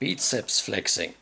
biceps flexing.